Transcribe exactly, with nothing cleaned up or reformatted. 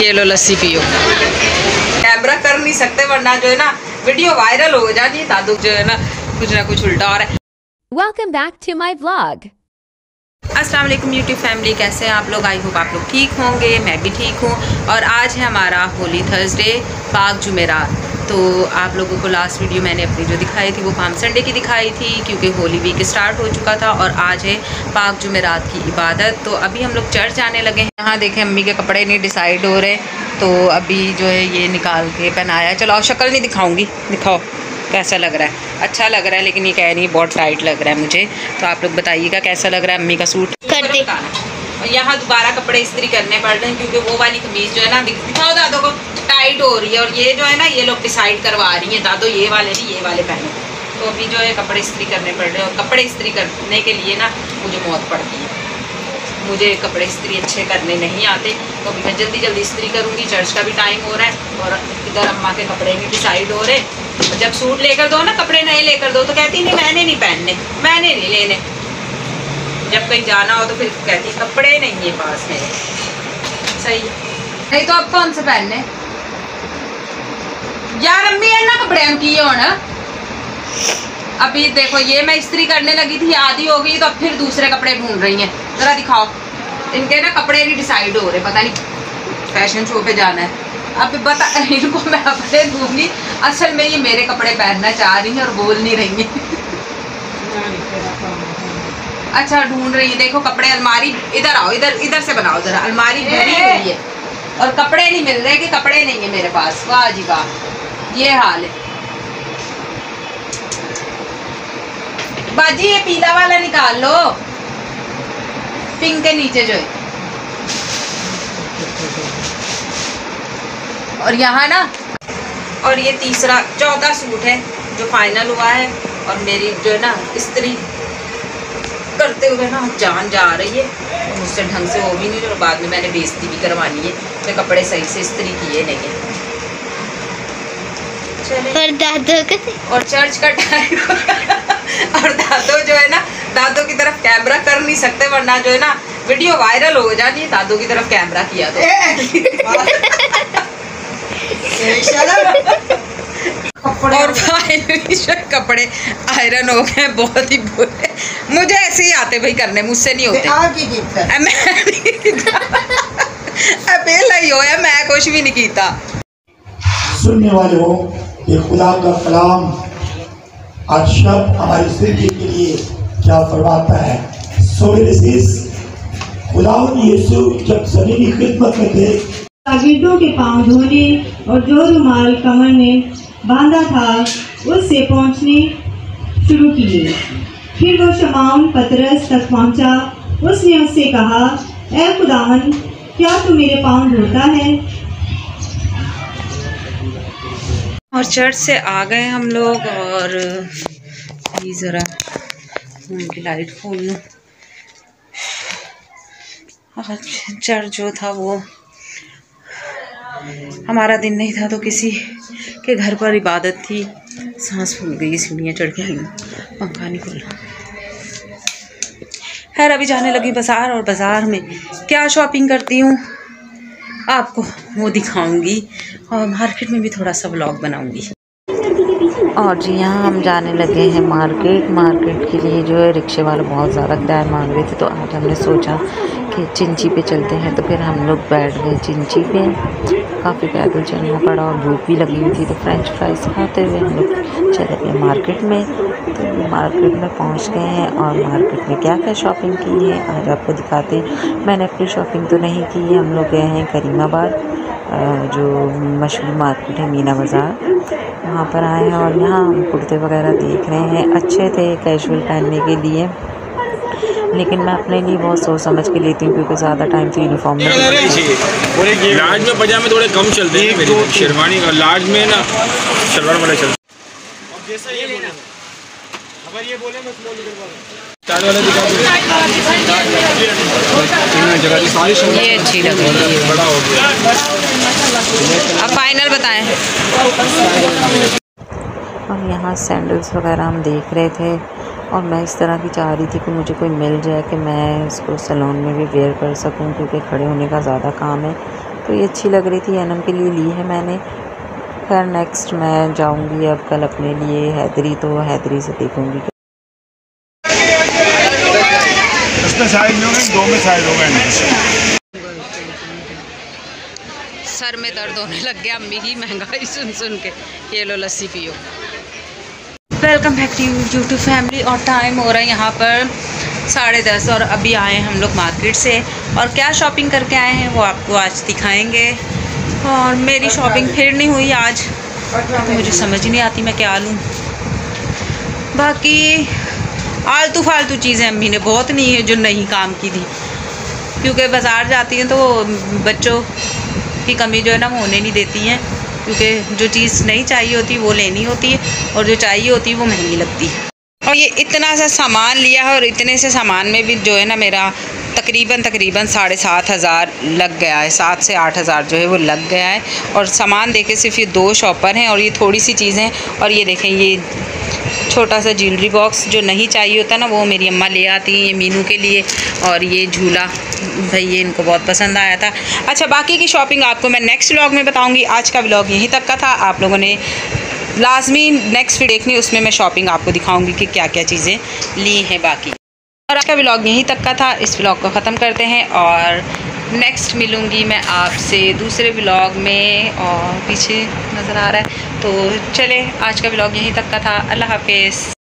ये लो लस्सी पियो। कैमरा कर नहीं सकते वरना जो है ना वीडियो वायरल हो जाती है। दादू जो है ना कुछ ना कुछ उल्टा हो रहा है। Welcome back to my vlog. अस्सलाम वालेकुम यूट्यूब फैमिली, कैसे हैं आप लोग? आई होप आप लोग ठीक होंगे, मैं भी ठीक हूँ। और आज है हमारा होली थर्सडे, पाक जुमेरात। तो आप लोगों को लास्ट वीडियो मैंने अपनी जो दिखाई थी वो पाम संडे की दिखाई थी, क्योंकि होली वीक स्टार्ट हो चुका था और आज है पाक जुमेरात की इबादत। तो अभी हम लोग चर्च जाने लगे हैं। यहाँ देखें अम्मी के कपड़े नहीं डिसाइड हो रहे, तो अभी जो है ये निकाल के पहनाया। चलो और शक्ल नहीं दिखाऊंगी, दिखाओ कैसा लग रहा है। अच्छा लग रहा है, लेकिन ये कह रही बहुत टाइट लग रहा है मुझे। तो आप लोग बताइएगा कैसा लग रहा है अम्मी का सूट। यहाँ दोबारा कपड़े इस्त्री करने पड़ रहे हैं क्योंकि वो वाली कमीज जो है ना दिखाओ दादो को, टाइट हो रही है। और ये जो है ना ये लोग डिसाइड करवा रही हैं, दादो ये वाले नहीं ये वाले पहने। तो अभी जो है कपड़े इस्त्री करने पड़ रहे हैं और कपड़े इस्त्री करने के लिए ना मुझे मौत पड़ती है। मुझे कपड़े इस्त्री अच्छे करने नहीं आते, तो अभी मैं जल्दी जल्दी इस्त्री करूँगी। चर्च का भी टाइम हो रहा है और इधर अम्मा के कपड़े भी डिसाइड हो रहे हैं। जब सूट लेकर दो ना, कपड़े नए लेकर दो तो कहती नहीं मैंने नहीं पहनने, मैंने नहीं लेने। जब कहीं जाना हो तो फिर कहती कपड़े नहीं है पास में। सही नहीं तो अब कौन से पहनने यार अम्मी है ना कपड़े हम किए होना। अभी देखो ये मैं इस्त्री करने लगी थी, आधी हो गई तो अब फिर दूसरे कपड़े ढूंढ रही हैं। जरा दिखाओ, इनके ना कपड़े नहीं डिसाइड हो रहे, पता नहीं फैशन शो पे जाना है। अब बता इनको मैं कपड़े दूंगी, असल में ये मेरे कपड़े पहनना चाह रही हैं और बोल नहीं रही हैं। अच्छा ढूंढ रही है, देखो कपड़े अलमारी, इधर आओ, इधर इधर से बनाओ जरा। अलमारी भरी हुई है और कपड़े नहीं मिल रहे कि कपड़े नहीं है मेरे पास। वाह जी वाह, ये हाल है। बाजी ये पीला वाला निकाल लो, पिंक के नीचे जो है। और यहाँ ना और ये तीसरा चौथा सूट है जो फाइनल हुआ है। और मेरी जो है ना इस्त्री करते हुए ना जान जा रही है, मुझसे ढंग से हो भी नहीं और बाद में मैंने बेइज्जती भी करवानी है। मैं कपड़े सही से इस्त्री किए नहीं है। और दादो और चर्च का टाइम और दादो जो है ना दादो की तरफ कैमरा कर नहीं सकते वरना जो है ना वीडियो वायरल हो जाती है। दादो की तरफ कैमरा किया तो और कपड़े आयरन हो गए, बहुत ही बुरे। मुझे ऐसे ही आते भाई करने, मुझसे नहीं होते। मैं मैं कुछ भी नहीं कीता। सुनने वाले हो ये खुदा का कलाम आज शब हमारी जिंदगी के लिए क्या फरमाता है। खुदावंद यीशु जब सभी खिदमत में थे, तागिदों के पांव धोने और जो रुमाल कमर में बांधा था उससे पहुंचने शुरू किए। फिर वो शमौन पतरस तक पहुंचा। उसने उससे कहा, ए खुदावन क्या तू मेरे पांव धोता है? और चर्च से आ गए हम लोग और ये जरा उनकी लाइट खोल लूँ। और चर्च जो था वो हमारा दिन नहीं था, तो किसी के घर पर इबादत थी। सांस फूल गई, सीढ़ियाँ चढ़ के आई, पंखा नहीं खुला। खैर अभी जाने लगी बाज़ार और बाज़ार में क्या शॉपिंग करती हूँ आपको वो दिखाऊंगी और मार्केट में भी थोड़ा सा व्लॉग बनाऊंगी। और जी यहाँ हम जाने लगे हैं मार्केट। मार्केट के लिए जो है रिक्शे वाले बहुत ज़्यादा किराया मांग रहे थे, तो आज हमने सोचा कि चिंची पे चलते हैं। तो फिर हम लोग बैठ गए चिंची पे। काफ़ी पैदल चलना पड़ा और भूख भी लगी हुई थी, तो फ्रेंच फ्राइज खाते हुए हम लोग चले गए मार्केट में। तो मार्केट में पहुँच गए हैं और मार्केट में क्या क्या शॉपिंग की है आज आपको दिखाते हैं। मैंने अपनी शॉपिंग तो नहीं की है। हम लोग गए हैं करीमाबाद, जो मशहूर मार्केट है मीना बाज़ार, वहाँ पर आए हैं। और यहाँ हम कुर्ते वगैरह देख रहे हैं, अच्छे थे कैजुअल पहनने के लिए, लेकिन मैं अपने लिए बहुत सोच समझ के लेती हूँ क्योंकि ज़्यादा टाइम तो यूनिफॉर्म में चाहिए। लार्ज में पजामे थोड़े कम चलते हैं, तो शेरवानी का लार्ज में ना शलवार वाला चलता है, ये अच्छी लग रही है। अब फाइनल बताएं। और यहाँ सैंडल्स वगैरह हम देख रहे थे और मैं इस तरह की चाह रही थी कि मुझे कोई मिल जाए कि मैं इसको सैलून में भी वेयर कर सकूं, क्योंकि खड़े होने का ज़्यादा काम है। तो ये अच्छी लग रही थी, एनम के लिए ली है मैंने। खैर नेक्स्ट मैं जाऊंगी अब कल अपने लिए हैदरी, तो हैदरी से देखूंगी। सर में दर्द होने लग गया अम्मी की महंगाई सुन सुन के। ये लो लस्सी पियो। Welcome back to YouTube family. और टाइम हो रहा है यहाँ पर साढ़े दस और अभी आए हैं हम लोग मार्केट से। और क्या शॉपिंग करके आए हैं वो आपको आज दिखाएंगे। और मेरी शॉपिंग फिर नहीं हुई आज, तो मुझे समझ नहीं आती मैं क्या लूँ। बाकी आलतू फालतू चीज़ें अम्मी ने बहुत नहीं है जो नहीं काम की थी, क्योंकि बाज़ार जाती हैं तो बच्चों की कमी जो है ना वो होने नहीं देती हैं, क्योंकि जो चीज़ नहीं चाहिए होती वो लेनी होती है और जो चाहिए होती है वो महंगी लगती है। और ये इतना सा सामान लिया है और इतने से सामान में भी जो है ना मेरा तकरीबन तकरीबन साढ़े सात हज़ार लग गया है, सात से आठ हज़ार जो है वो लग गया है। और सामान देखे सिर्फ ये दो शॉपर हैं और ये थोड़ी सी चीज़ें। और ये देखें ये छोटा सा ज्वेलरी बॉक्स जो नहीं चाहिए होता ना वो मेरी अम्मा ले आती हैं, ये मीनू के लिए। और ये झूला भाई ये इनको बहुत पसंद आया था। अच्छा बाकी की शॉपिंग आपको मैं नेक्स्ट व्लॉग में बताऊंगी। आज का व्लॉग यहीं तक का था। आप लोगों ने लाजमी नेक्स्ट वीडियो देखनी, उसमें मैं शॉपिंग आपको दिखाऊंगी कि क्या क्या चीज़ें ली हैं बाकी। और आज का व्लॉग यहीं तक का था। इस व्लॉग को ख़त्म करते हैं और नेक्स्ट मिलूँगी मैं आपसे दूसरे व्लॉग में। और पीछे नज़र आ रहा है, तो चले आज का व्लॉग यहीं तक का था। अल्लाह हाफिज़।